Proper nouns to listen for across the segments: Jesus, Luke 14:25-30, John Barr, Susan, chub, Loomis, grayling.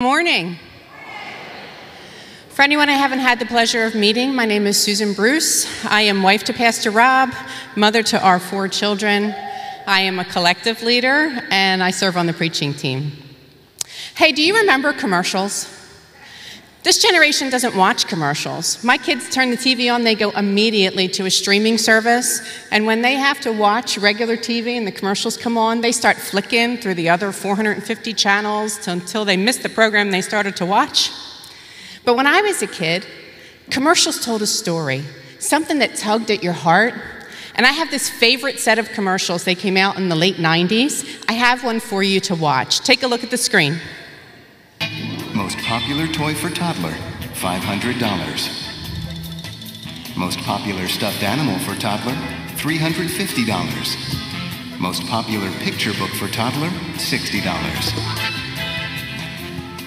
Morning. For anyone I haven't had the pleasure of meeting, my name is Susan Bruce. I am wife to Pastor Rob, mother to our 4 children. I am a collective leader, and I serve on the preaching team. Hey, do you remember commercials? This generation doesn't watch commercials. My kids turn the TV on, they go immediately to a streaming service, and when they have to watch regular TV and the commercials come on, they start flicking through the other 450 channels until they miss the program they started to watch. But when I was a kid, commercials told a story, something that tugged at your heart. And I have this favorite set of commercials. They came out in the late 90s. I have one for you to watch. Take a look at the screen. Most popular toy for toddler, $500. Most popular stuffed animal for toddler, $350. Most popular picture book for toddler, $60.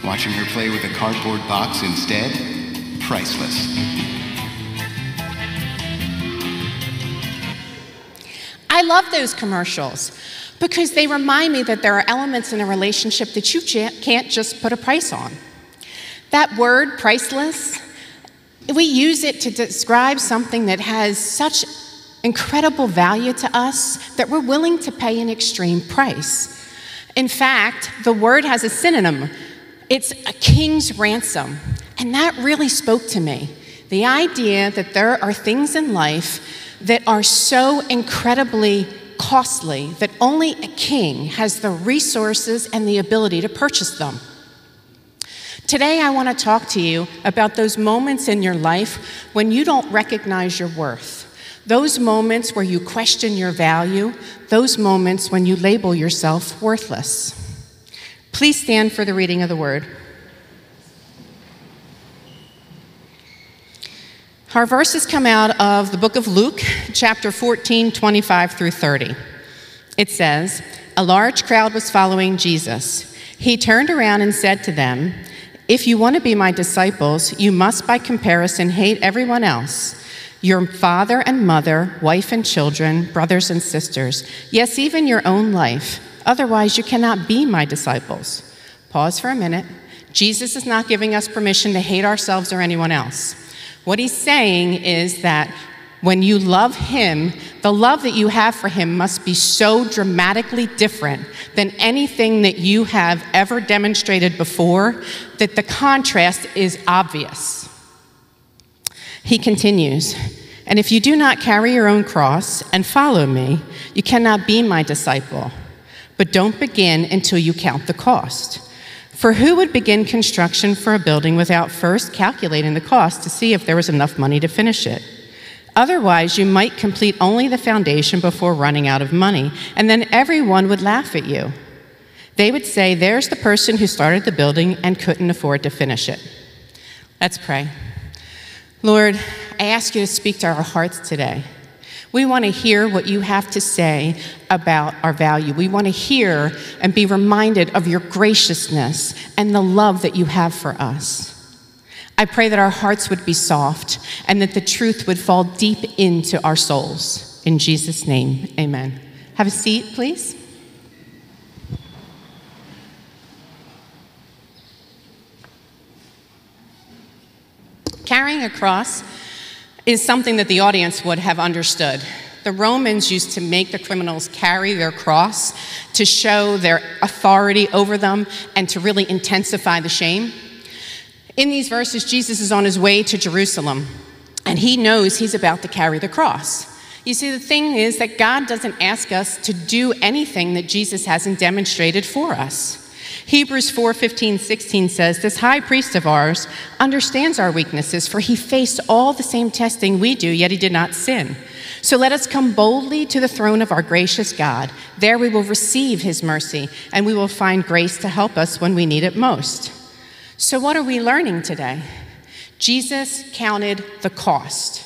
Watching her play with a cardboard box instead, priceless. I love those commercials, because they remind me that there are elements in a relationship that you can't just put a price on. That word, priceless, we use it to describe something that has such incredible value to us that we're willing to pay an extreme price. In fact, the word has a synonym. It's a king's ransom, and that really spoke to me. The idea that there are things in life that are so incredibly costly that only a king has the resources and the ability to purchase them. Today I want to talk to you about those moments in your life when you don't recognize your worth. Those moments where you question your value. Those moments when you label yourself worthless. Please stand for the reading of the word. Our verses come out of the book of Luke, chapter 14:25-30. It says, "A large crowd was following Jesus. He turned around and said to them, 'If you want to be my disciples, you must by comparison hate everyone else, your father and mother, wife and children, brothers and sisters, yes, even your own life. Otherwise, you cannot be my disciples.'" Pause for a minute. Jesus is not giving us permission to hate ourselves or anyone else. What he's saying is that when you love him, the love that you have for him must be so dramatically different than anything that you have ever demonstrated before that the contrast is obvious. He continues, "And if you do not carry your own cross and follow me, you cannot be my disciple. But don't begin until you count the cost. For who would begin construction for a building without first calculating the cost to see if there was enough money to finish it? Otherwise, you might complete only the foundation before running out of money, and then everyone would laugh at you. They would say, 'There's the person who started the building and couldn't afford to finish it.'" Let's pray. Lord, I ask you to speak to our hearts today. We want to hear what you have to say about our value. We want to hear and be reminded of your graciousness and the love that you have for us. I pray that our hearts would be soft and that the truth would fall deep into our souls. In Jesus' name, amen. Have a seat, please. Carrying a cross is something that the audience would have understood. The Romans used to make the criminals carry their cross to show their authority over them and to really intensify the shame. In these verses, Jesus is on his way to Jerusalem, and he knows he's about to carry the cross. You see, the thing is that God doesn't ask us to do anything that Jesus hasn't demonstrated for us. Hebrews 4:15-16 says, "This high priest of ours understands our weaknesses, for he faced all the same testing we do, yet he did not sin. So let us come boldly to the throne of our gracious God. There we will receive his mercy, and we will find grace to help us when we need it most." So what are we learning today? Jesus counted the cost.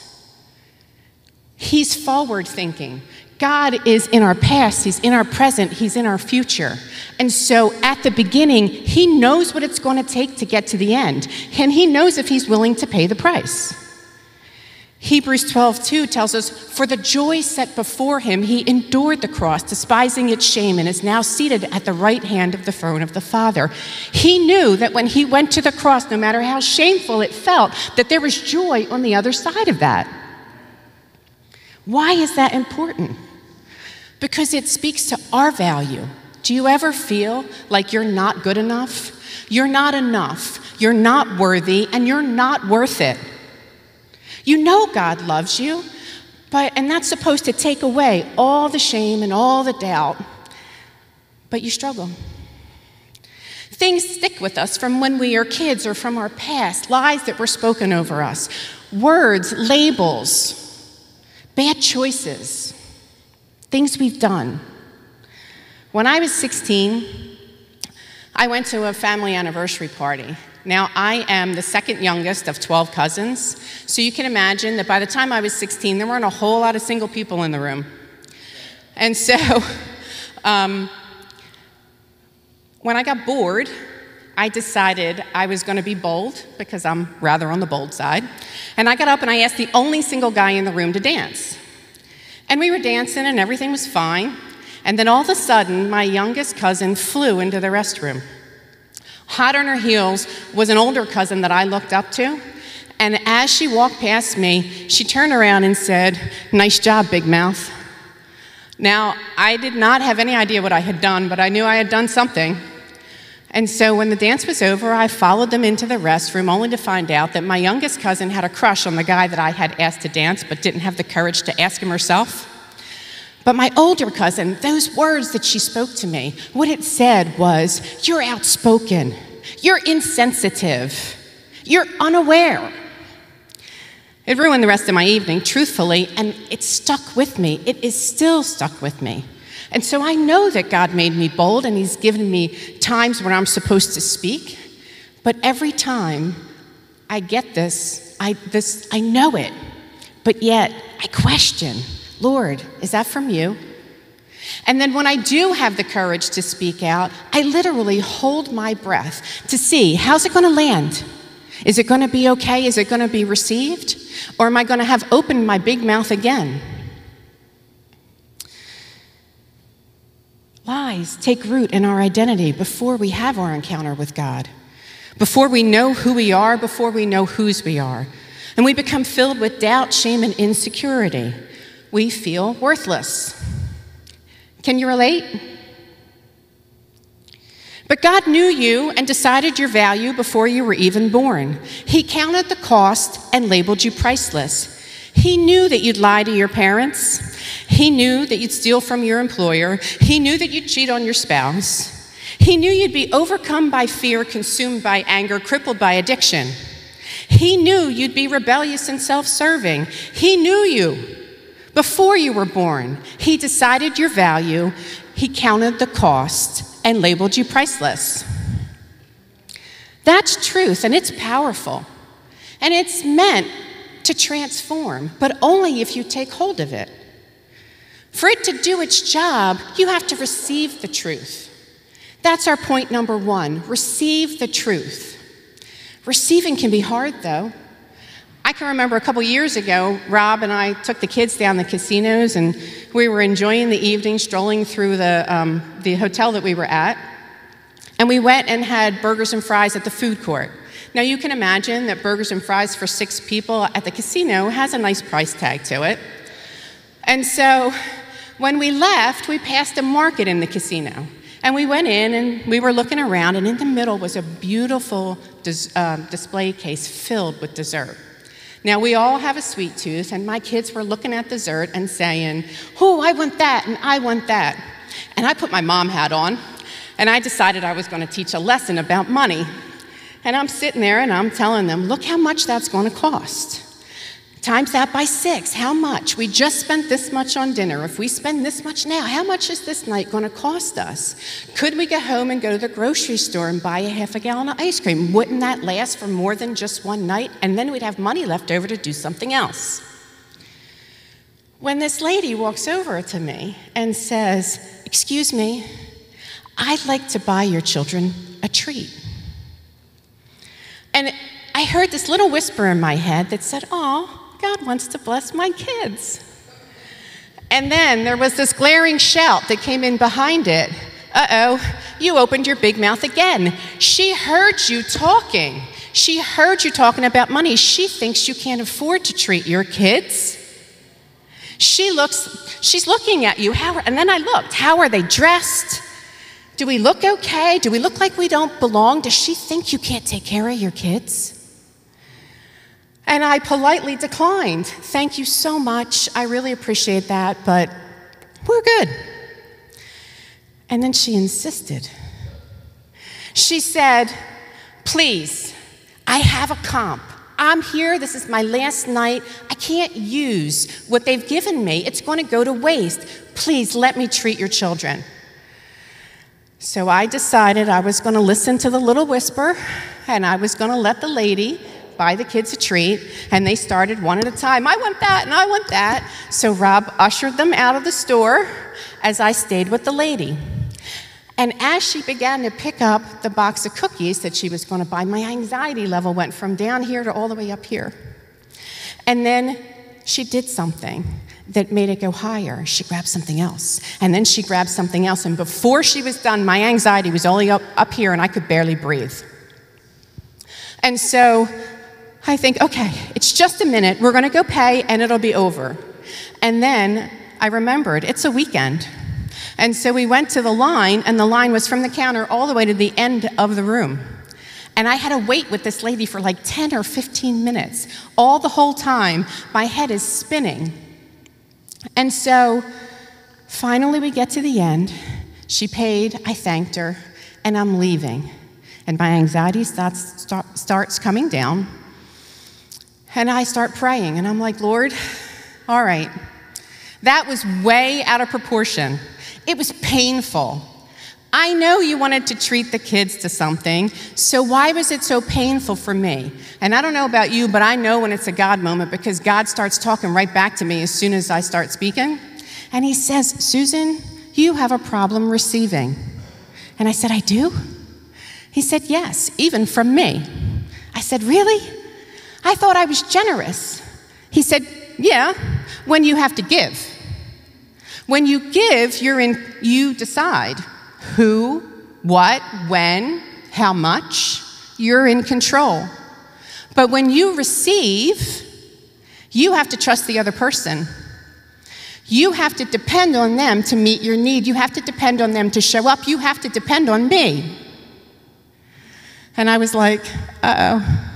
He's forward-thinking. God is in our past, he's in our present, he's in our future. And so at the beginning, he knows what it's going to take to get to the end. And he knows if he's willing to pay the price. Hebrews 12:2 tells us, for the joy set before him, he endured the cross, despising its shame, and is now seated at the right hand of the throne of the Father. He knew that when he went to the cross, no matter how shameful it felt, that there was joy on the other side of that. Why is that important? Because it speaks to our value. Do you ever feel like you're not good enough? You're not enough, you're not worthy, and you're not worth it. You know God loves you, and that's supposed to take away all the shame and all the doubt, but you struggle. Things stick with us from when we are kids or from our past, lies that were spoken over us, words, labels, bad choices, things we've done. When I was 16, I went to a family anniversary party. Now, I am the second youngest of 12 cousins, so you can imagine that by the time I was 16, there weren't a whole lot of single people in the room. And so, when I got bored, I decided I was going to be bold, because I'm rather on the bold side, and I got up and I asked the only single guy in the room to dance. And we were dancing and everything was fine, and then all of a sudden, my youngest cousin flew into the restroom. Hot on her heels was an older cousin that I looked up to, and as she walked past me, she turned around and said, "Nice job, big mouth." Now, I did not have any idea what I had done, but I knew I had done something. And so when the dance was over, I followed them into the restroom, only to find out that my youngest cousin had a crush on the guy that I had asked to dance, but didn't have the courage to ask him herself. But my older cousin, those words that she spoke to me, what it said was, you're outspoken, you're insensitive, you're unaware. It ruined the rest of my evening, truthfully, and it stuck with me. It is still stuck with me. And so I know that God made me bold, and he's given me times when I'm supposed to speak, but every time I get this, I know it, but yet I question. Lord, is that from you? And then when I do have the courage to speak out, I literally hold my breath to see, how's it going to land? Is it going to be okay? Is it going to be received? Or am I going to have opened my big mouth again? Lies take root in our identity before we have our encounter with God, before we know who we are, before we know whose we are. And we become filled with doubt, shame, and insecurity. We feel worthless. Can you relate? But God knew you and decided your value before you were even born. He counted the cost and labeled you priceless. He knew that you'd lie to your parents. He knew that you'd steal from your employer. He knew that you'd cheat on your spouse. He knew you'd be overcome by fear, consumed by anger, crippled by addiction. He knew you'd be rebellious and self-serving. He knew you. Before you were born, he decided your value, he counted the cost, and labeled you priceless. That's truth, and it's powerful. And it's meant to transform, but only if you take hold of it. For it to do its job, you have to receive the truth. That's our point number one, receive the truth. Receiving can be hard, though. I can remember a couple years ago, Rob and I took the kids down the casinos, and we were enjoying the evening, strolling through the hotel that we were at. And we went and had burgers and fries at the food court. Now, you can imagine that burgers and fries for 6 people at the casino has a nice price tag to it. And so when we left, we passed a market in the casino. And we went in, and we were looking around, and in the middle was a beautiful display case filled with dessert. Now, we all have a sweet tooth, and my kids were looking at dessert and saying, oh, I want that, and I want that. And I put my mom hat on, and I decided I was going to teach a lesson about money. And I'm sitting there, and I'm telling them, look how much that's going to cost. Times that by 6, how much? We just spent this much on dinner. If we spend this much now, how much is this night going to cost us? Could we go home and go to the grocery store and buy a half-a-gallon of ice cream? Wouldn't that last for more than just one night? And then we'd have money left over to do something else. When this lady walks over to me and says, excuse me, I'd like to buy your children a treat. And I heard this little whisper in my head that said, aw, God wants to bless my kids. And then there was this glaring shout that came in behind it. Uh-oh, you opened your big mouth again. She heard you talking. She heard you talking about money. She thinks you can't afford to treat your kids. She's looking at you. And then I looked. How are they dressed? Do we look okay? Do we look like we don't belong? Does she think you can't take care of your kids? And I politely declined. Thank you so much. I really appreciate that, but we're good. And then she insisted. She said, please, I have a comp. I'm here. This is my last night. I can't use what they've given me. It's going to go to waste. Please let me treat your children. So I decided I was going to listen to the little whisper, and I was going to let the lady buy the kids a treat. And they started one at a time. I want that, and I want that. So Rob ushered them out of the store as I stayed with the lady. And as she began to pick up the box of cookies that she was going to buy, my anxiety level went from down here to all the way up here. And then she did something that made it go higher. She grabbed something else, and then she grabbed something else. And before she was done, my anxiety was only up here, and I could barely breathe. And so I think, okay, it's just a minute. We're going to go pay, and it'll be over. And then I remembered, it's a weekend. And so we went to the line, and the line was from the counter all the way to the end of the room. And I had to wait with this lady for like 10 or 15 minutes. All the whole time, my head is spinning. And so finally we get to the end. She paid, I thanked her, and I'm leaving. And my anxiety starts coming down. And I start praying, and I'm like, Lord, all right. That was way out of proportion. It was painful. I know you wanted to treat the kids to something, so why was it so painful for me? And I don't know about you, but I know when it's a God moment, because God starts talking right back to me as soon as I start speaking. And he says, Susan, you have a problem receiving. And I said, I do? He said, yes, even from me. I said, really? I thought I was generous. He said, yeah, when you have to give. When you give, you decide who, what, when, how much. You're in control. But when you receive, you have to trust the other person. You have to depend on them to meet your need. You have to depend on them to show up. You have to depend on me. And I was like, uh-oh.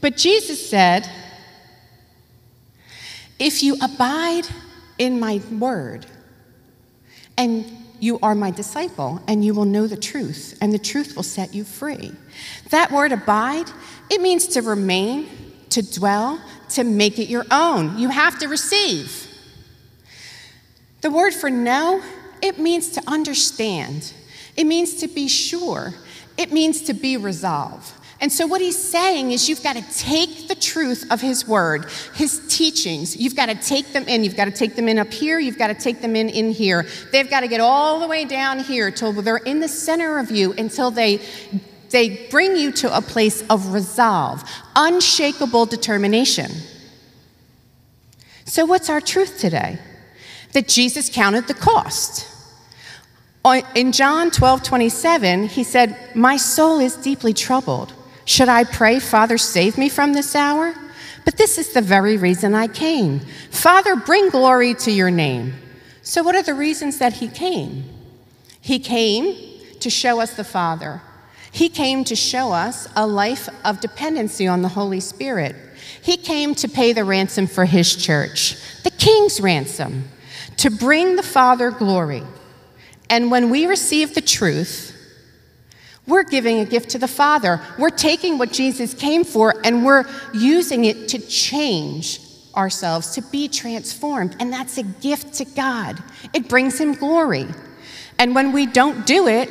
But Jesus said, if you abide in my word, and you are my disciple, and you will know the truth, and the truth will set you free. That word abide, it means to remain, to dwell, to make it your own. You have to receive. The word for know, it means to understand. It means to be sure. It means to be resolved. And so what he's saying is you've got to take the truth of his word, his teachings. You've got to take them in. You've got to take them in up here. You've got to take them in here. They've got to get all the way down here till they're in the center of you, until they bring you to a place of resolve, unshakable determination. So what's our truth today? That Jesus counted the cost. In John 12:27, he said, my soul is deeply troubled. Should I pray, Father, save me from this hour? But this is the very reason I came. Father, bring glory to your name. So what are the reasons that he came? He came to show us the Father. He came to show us a life of dependency on the Holy Spirit. He came to pay the ransom for his church, the King's ransom, to bring the Father glory. And when we receive the truth, we're giving a gift to the Father. We're taking what Jesus came for, and we're using it to change ourselves, to be transformed. And that's a gift to God. It brings him glory. And when we don't do it,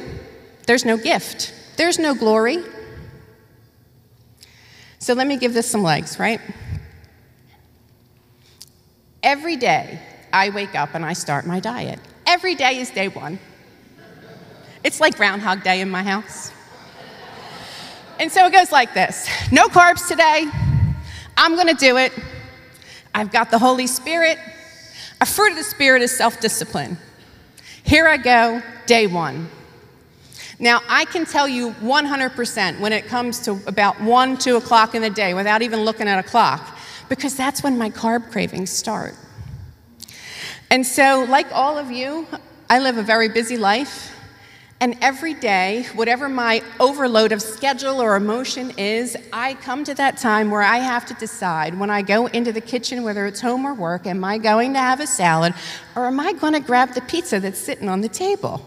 there's no gift. There's no glory. So let me give this some legs, right? Every day I wake up and I start my diet. Every day is day one. It's like Groundhog Day in my house. And so it goes like this. No carbs today, I'm going to do it. I've got the Holy Spirit. A fruit of the Spirit is self-discipline. Here I go, day one. Now, I can tell you 100% when it comes to about 1, 2 o'clock in the day without even looking at a clock, because that's when my carb cravings start. And so, like all of you, I live a very busy life, and every day, whatever my overload of schedule or emotion is, I come to that time where I have to decide when I go into the kitchen, whether it's home or work, am I going to have a salad, or am I going to grab the pizza that's sitting on the table?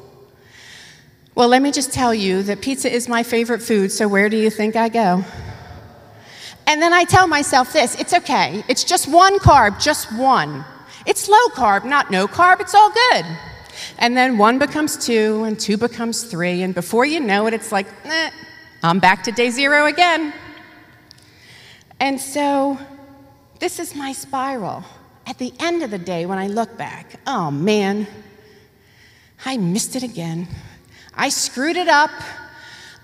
Well, let me just tell you that pizza is my favorite food, so where do you think I go? And then I tell myself this, it's okay, it's just one carb, just one. It's low carb, not no carb, it's all good. And then one becomes two, and two becomes three, and before you know it, it's like, I'm back to day zero again. And so, this is my spiral. At the end of the day, when I look back, oh man, I missed it again. I screwed it up.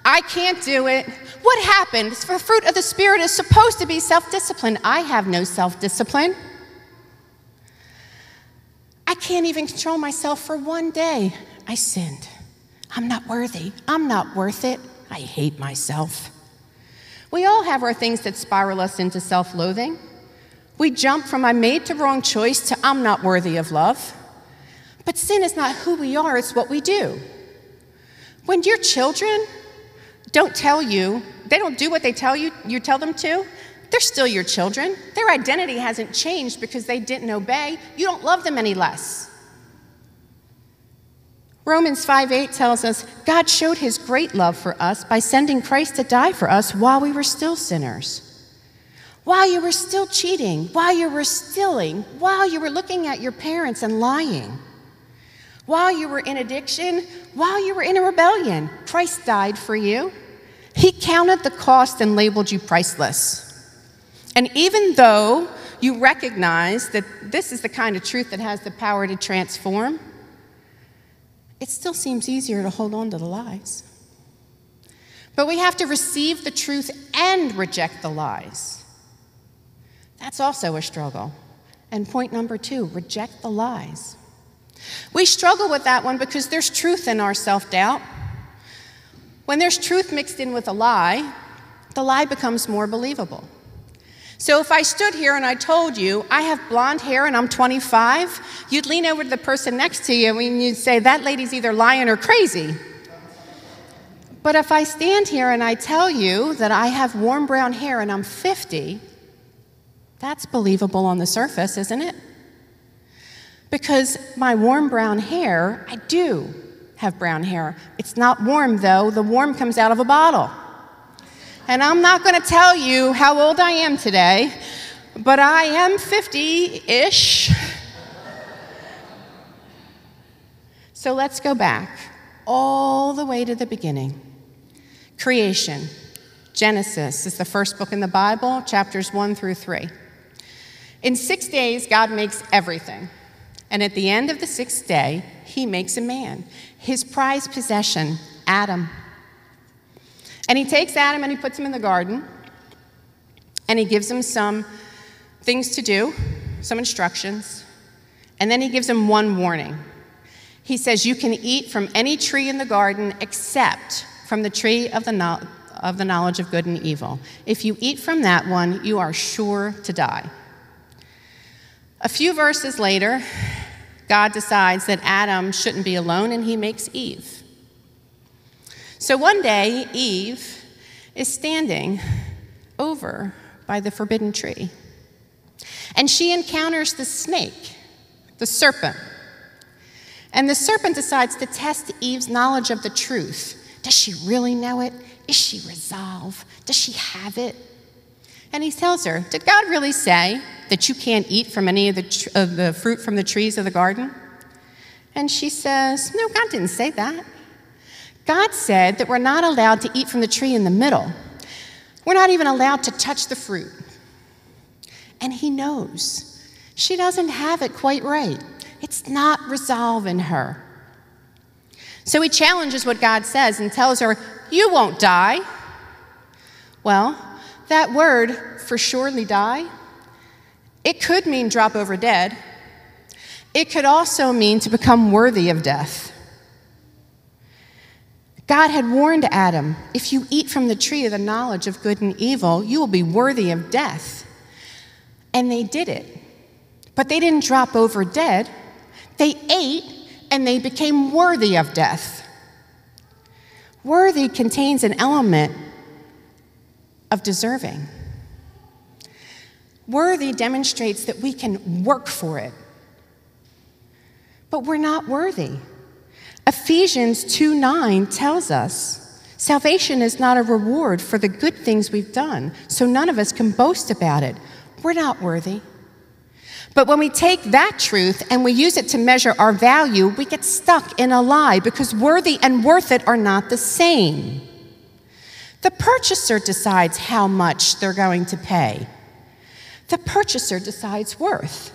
I can't do it. What happened? The fruit of the Spirit is supposed to be self-discipline. I have no self-discipline. I can't even control myself for one day. I sinned. I'm not worthy. I'm not worth it. I hate myself. We all have our things that spiral us into self-loathing. We jump from I made the wrong choice to I'm not worthy of love. But sin is not who we are, it's what we do. When your children don't tell you, they don't do what they tell you, you tell them to, they're still your children. Their identity hasn't changed because they didn't obey. You don't love them any less. Romans 5:8 tells us, God showed his great love for us by sending Christ to die for us while we were still sinners. While you were still cheating, while you were stealing, while you were looking at your parents and lying. While you were in addiction, while you were in a rebellion, Christ died for you. He counted the cost and labeled you priceless. And even though you recognize that this is the kind of truth that has the power to transform, it still seems easier to hold on to the lies. But we have to receive the truth and reject the lies. That's also a struggle. And point number 2, reject the lies. We struggle with that one because there's truth in our self-doubt. When there's truth mixed in with a lie, the lie becomes more believable. So if I stood here and I told you, I have blonde hair and I'm 25, you'd lean over to the person next to you and you'd say, that lady's either lying or crazy. But if I stand here and I tell you that I have warm brown hair and I'm 50, that's believable on the surface, isn't it? Because my warm brown hair, I do have brown hair. It's not warm, though. The warm comes out of a bottle. And I'm not going to tell you how old I am today, but I am 50-ish. So let's go back all the way to the beginning. Creation. Genesis is the first book in the Bible, chapters 1 through 3. In 6 days, God makes everything. And at the end of the 6th day, he makes a man, his prized possession, Adam. And he takes Adam and he puts him in the garden, and he gives him some things to do, some instructions, and then he gives him one warning. He says, you can eat from any tree in the garden except from the tree of the knowledge of good and evil. If you eat from that one, you are sure to die. A few verses later, God decides that Adam shouldn't be alone, and he makes Eve. So one day, Eve is standing over by the forbidden tree, and she encounters the snake, the serpent. And the serpent decides to test Eve's knowledge of the truth. Does she really know it? Is she resolved? Does she have it? And he tells her, did God really say that you can't eat from any of the fruit from the trees of the garden? And she says, no, God didn't say that. God said that we're not allowed to eat from the tree in the middle. We're not even allowed to touch the fruit. And he knows. She doesn't have it quite right. It's not resolve in her. So he challenges what God says and tells her, you won't die. Well, that word, for surely die, it could mean drop over dead. It could also mean to become worthy of death. God had warned Adam, if you eat from the tree of the knowledge of good and evil, you will be worthy of death. And they did it. But they didn't drop over dead. They ate and they became worthy of death. Worthy contains an element of deserving. Worthy demonstrates that we can work for it. But we're not worthy. Ephesians 2:9 tells us, salvation is not a reward for the good things we've done, so none of us can boast about it. We're not worthy. But when we take that truth and we use it to measure our value, we get stuck in a lie because worthy and worth it are not the same. The purchaser decides how much they're going to pay. The purchaser decides worth.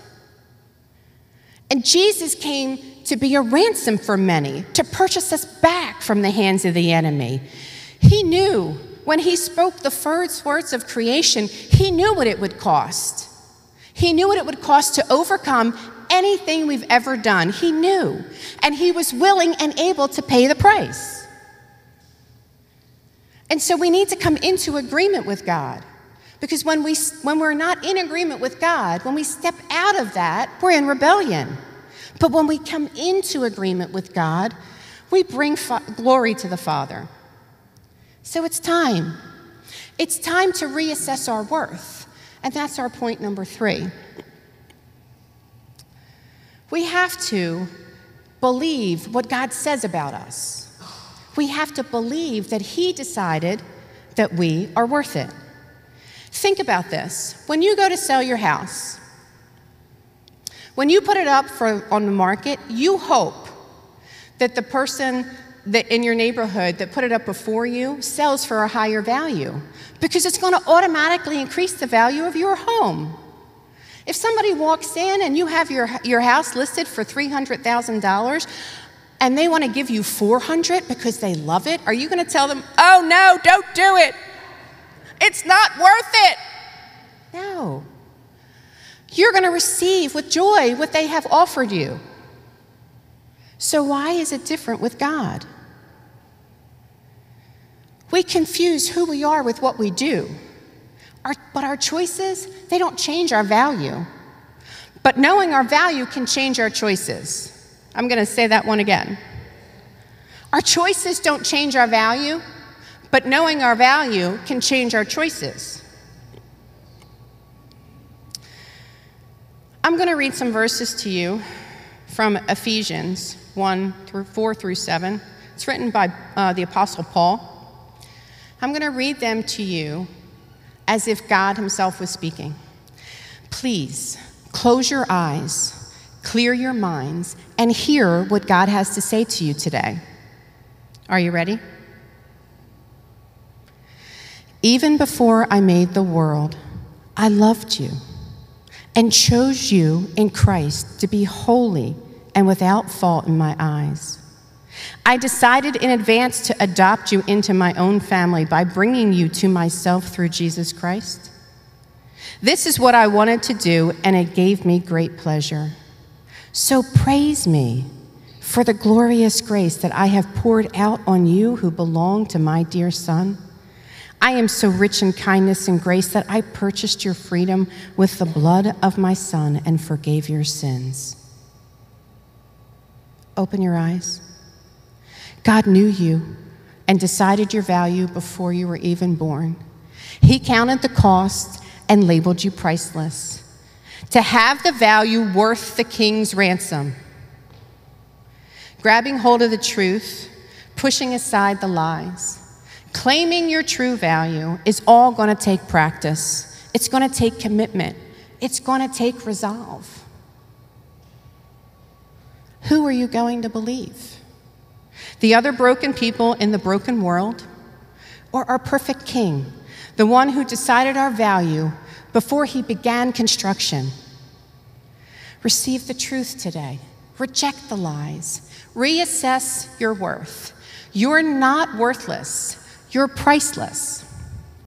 And Jesus came to be a ransom for many, to purchase us back from the hands of the enemy. He knew when he spoke the first words of creation, he knew what it would cost. He knew what it would cost to overcome anything we've ever done. He knew, and he was willing and able to pay the price. And so we need to come into agreement with God. Because when we're not in agreement with God, when we step out of that, we're in rebellion. But when we come into agreement with God, we bring glory to the Father. So it's time. It's time to reassess our worth. And that's our point number 3. We have to believe what God says about us. We have to believe that He decided that we are worth it. Think about this. When you go to sell your house, when you put it up on the market, you hope that the person that in your neighborhood that put it up before you sells for a higher value, because it's going to automatically increase the value of your home. If somebody walks in and you have your house listed for $300,000 and they want to give you $400,000 because they love it, are you going to tell them, oh no, don't do it? It's not worth it. No. You're going to receive with joy what they have offered you. So why is it different with God? We confuse who we are with what we do. But our choices, they don't change our value. But knowing our value can change our choices. I'm going to say that one again. Our choices don't change our value. But knowing our value can change our choices. I'm going to read some verses to you from Ephesians 1:4-7. It's written by the Apostle Paul. I'm going to read them to you as if God Himself was speaking. Please close your eyes, clear your minds, and hear what God has to say to you today. Are you ready? Even before I made the world, I loved you and chose you in Christ to be holy and without fault in my eyes. I decided in advance to adopt you into my own family by bringing you to myself through Jesus Christ. This is what I wanted to do, and it gave me great pleasure. So praise me for the glorious grace that I have poured out on you who belong to my dear Son. I am so rich in kindness and grace that I purchased your freedom with the blood of my Son and forgave your sins. Open your eyes. God knew you and decided your value before you were even born. He counted the cost and labeled you priceless, to have the value worth the king's ransom. Grabbing hold of the truth, pushing aside the lies, claiming your true value is all going to take practice. It's going to take commitment. It's going to take resolve. Who are you going to believe? The other broken people in the broken world, or our perfect King, the one who decided our value before he began construction? Receive the truth today. Reject the lies. Reassess your worth. You're not worthless. You're priceless.